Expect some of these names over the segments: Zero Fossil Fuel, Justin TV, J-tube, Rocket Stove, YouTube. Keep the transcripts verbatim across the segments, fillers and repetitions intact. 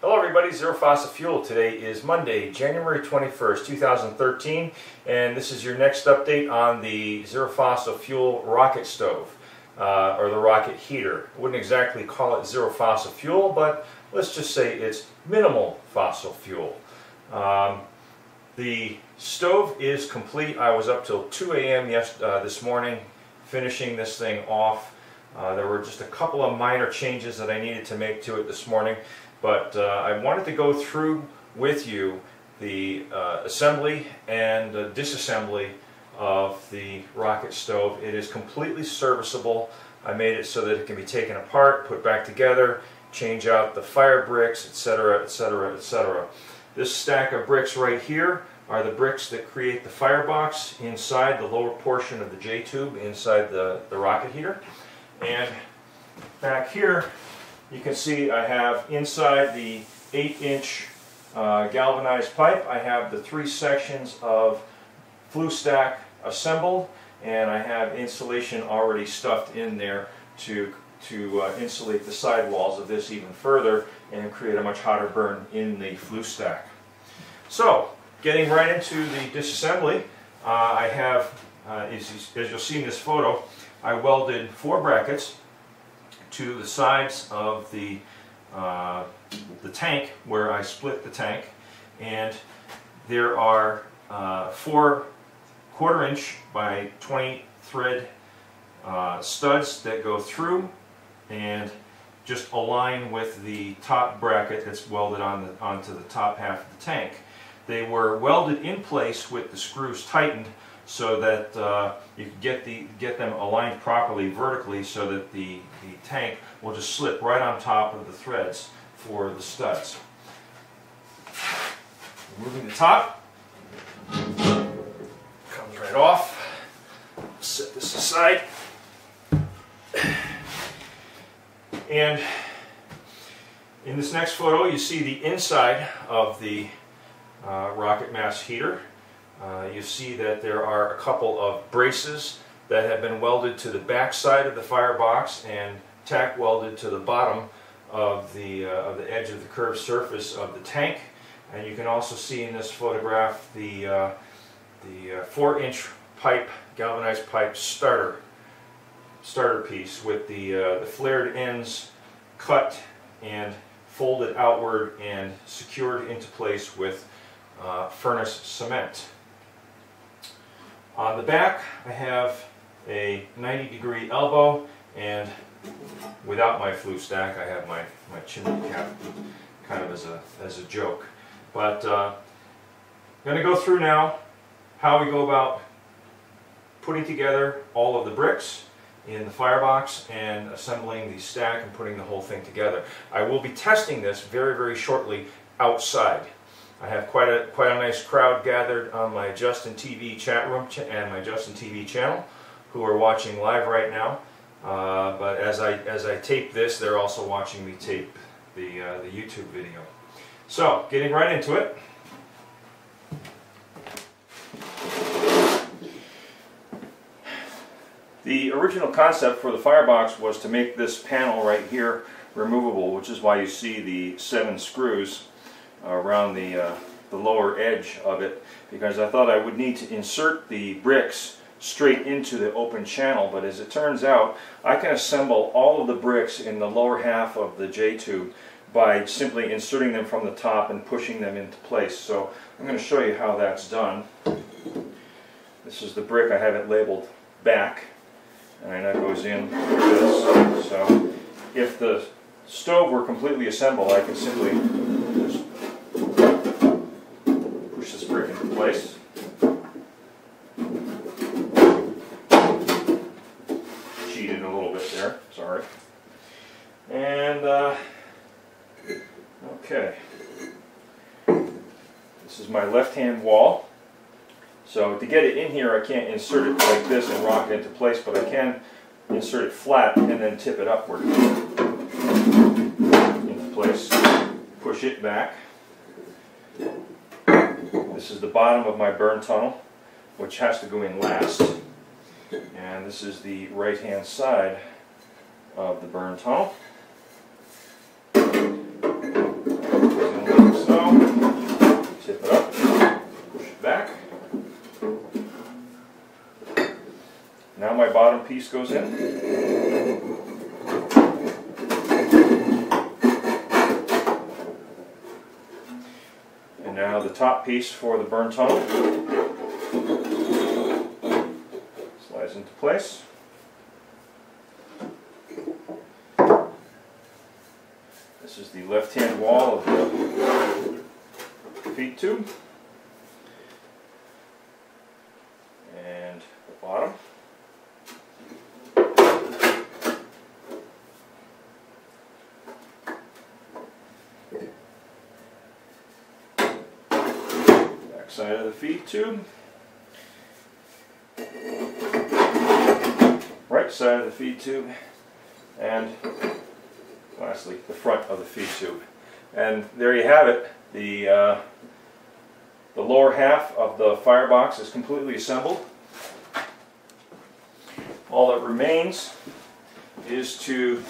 Hello everybody, Zero Fossil Fuel. Today is Monday, January twenty-first, two thousand thirteen, and this is your next update on the Zero Fossil Fuel Rocket Stove, uh, or the Rocket Heater. I wouldn't exactly call it Zero Fossil Fuel, but let's just say it's minimal fossil fuel. Um, the stove is complete. I was up till two A M yes, uh, this morning finishing this thing off. Uh, there were just a couple of minor changes that I needed to make to it this morning, but uh, I wanted to go through with you the uh, assembly and the disassembly of the rocket stove. It is completely serviceable. I made it so that it can be taken apart, put back together, change out the fire bricks, et cetera, et cetera, et cetera. This stack of bricks right here are the bricks that create the firebox inside the lower portion of the J-tube inside the, the rocket heater. And back here you can see I have inside the eight inch uh, galvanized pipe, I have the three sections of flue stack assembled, and I have insulation already stuffed in there to, to uh, insulate the side walls of this even further and create a much hotter burn in the flue stack. So, getting right into the disassembly, uh, I have, uh, as, as you'll see in this photo, I welded four brackets to the sides of the, uh, the tank where I split the tank, and there are uh, four quarter inch by twenty thread uh, studs that go through and just align with the top bracket that's welded on the, onto the top half of the tank. They were welded in place with the screws tightened so that uh, you can get, the, get them aligned properly vertically so that the, the tank will just slip right on top of the threads for the studs. Moving the top, comes right off. Set this aside. And in this next photo you see the inside of the uh, rocket mass heater. Uh, you see that there are a couple of braces that have been welded to the back side of the firebox and tack welded to the bottom of the, uh, of the edge of the curved surface of the tank. And you can also see in this photograph the, uh, the uh, four inch pipe, galvanized pipe starter, starter piece with the, uh, the flared ends cut and folded outward and secured into place with uh, furnace cement. On the back, I have a ninety degree elbow, and without my flue stack, I have my, my chimney cap, kind of as a, as a joke. But uh, I'm going to go through now how we go about putting together all of the bricks in the firebox and assembling the stack and putting the whole thing together. I will be testing this very, very shortly outside. I have quite a quite a nice crowd gathered on my Justin T V chat room ch and my Justin T V channel, who are watching live right now. Uh, but as I as I tape this, they're also watching me tape the uh, the YouTube video. So, getting right into it. The original concept for the firebox was to make this panel right here removable, which is why you see the seven screws around the, uh, the lower edge of it, because I thought I would need to insert the bricks straight into the open channel, but as it turns out I can assemble all of the bricks in the lower half of the J-tube by simply inserting them from the top and pushing them into place. So I'm going to show you how that's done. This is the brick. I have it labeled back, and that goes in like this. So if the stove were completely assembled, I could simply place. Cheated a little bit there, sorry. And, uh, okay. This is my left-hand wall. So to get it in here, I can't insert it like this and rock it into place, but I can insert it flat and then tip it upward into place. Push it back. This is the bottom of my burn tunnel, which has to go in last. And this is the right-hand side of the burn tunnel. piece goes in. And now the top piece for the burn tunnel slides into place. This is the left-hand wall of the feed tube. Bottom. Back side of the feed tube. Right side of the feed tube. And lastly, the front of the feed tube. And there you have it. The, uh, the lower half of the firebox is completely assembled. All that remains is to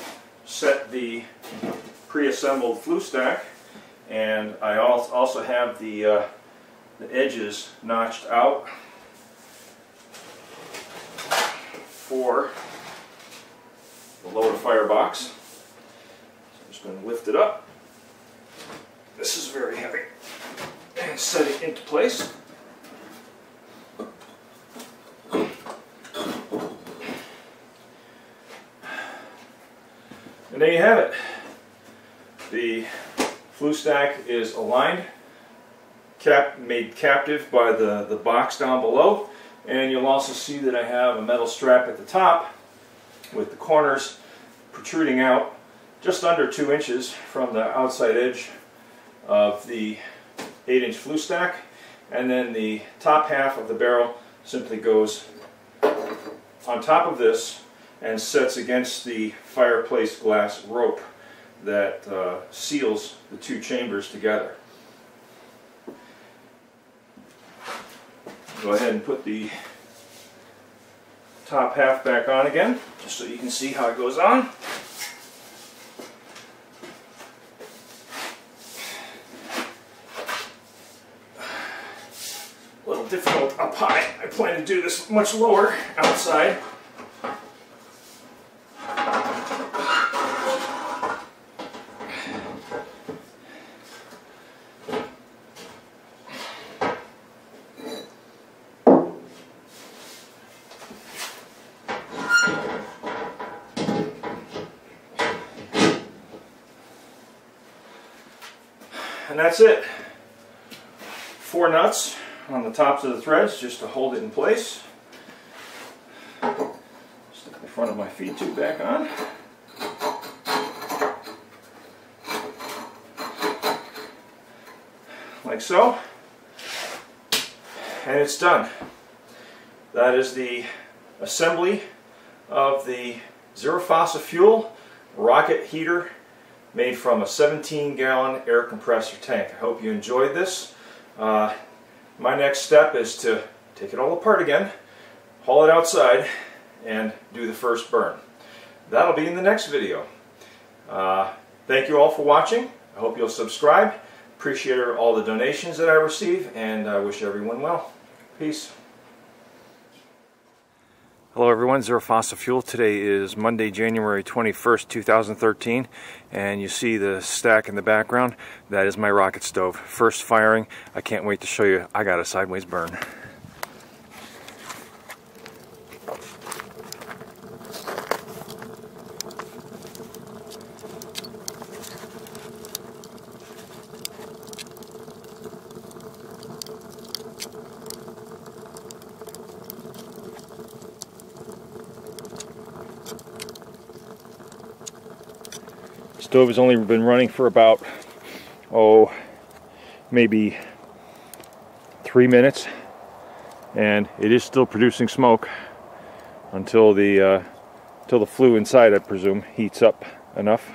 set the pre-assembled flue stack, and I also have the, uh, the edges notched out for the lower firebox. So I'm just going to lift it up. This is very heavy. And set it into place. And there you have it. The flue stack is aligned, cap made captive by the, the box down below. And you'll also see that I have a metal strap at the top with the corners protruding out just under two inches from the outside edge of the eight inch flue stack. And then the top half of the barrel simply goes on top of this and sets against the fireplace glass rope that uh, seals the two chambers together. Go ahead and put the top half back on again, just so you can see how it goes on. A little difficult up high. I plan to do this much lower outside. And that's it. Four nuts on the tops of the threads just to hold it in place. Stick the front of my feed tube back on. Like so. And it's done. That is the assembly of the Zero Fossil Fuel rocket heater made from a seventeen gallon air compressor tank. I hope you enjoyed this. Uh, my next step is to take it all apart again, haul it outside, and do the first burn. That'll be in the next video. Uh, thank you all for watching. I hope you'll subscribe. Appreciate all the donations that I receive, and I wish everyone well. Peace. Hello everyone, Zero Fossil Fuel. Today is Monday, January twenty-first, two thousand thirteen, and you see the stack in the background. That is my rocket stove. First firing. I can't wait to show you. I got a sideways burn. Stove has only been running for about, oh, maybe three minutes, and it is still producing smoke until the uh, until the flue inside, I presume, heats up enough.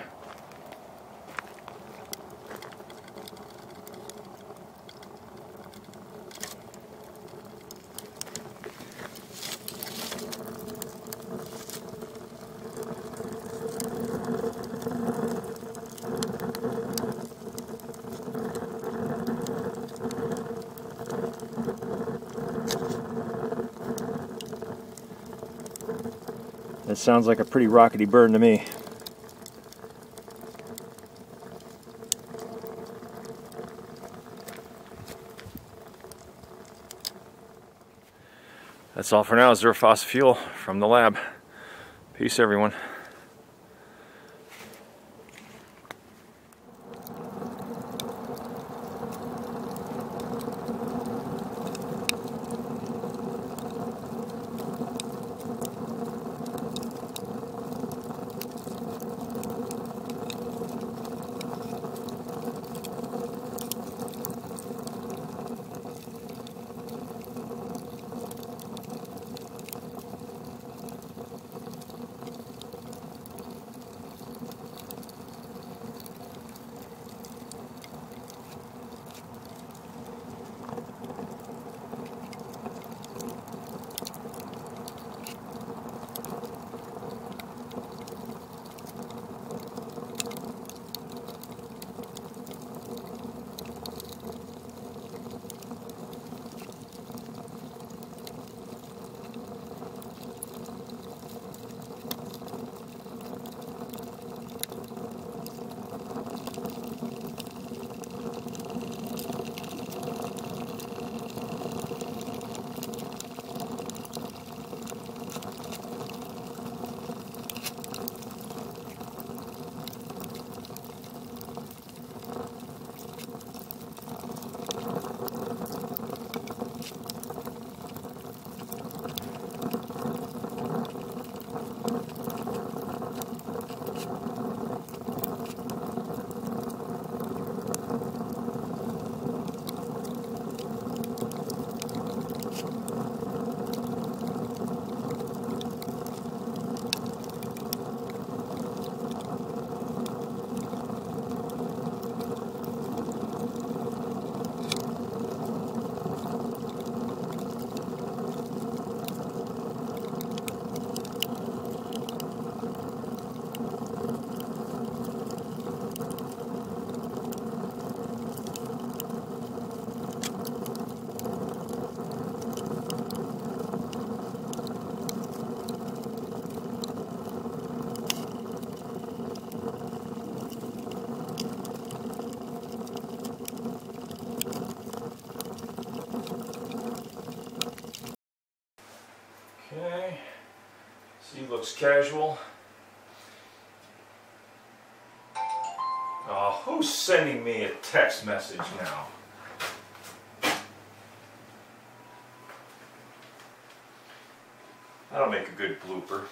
That sounds like a pretty rockety burn to me. That's all for now. Zero Fossil Fuel from the lab. Peace, everyone. Looks casual. Oh, who's sending me a text message now? That'll make a good blooper.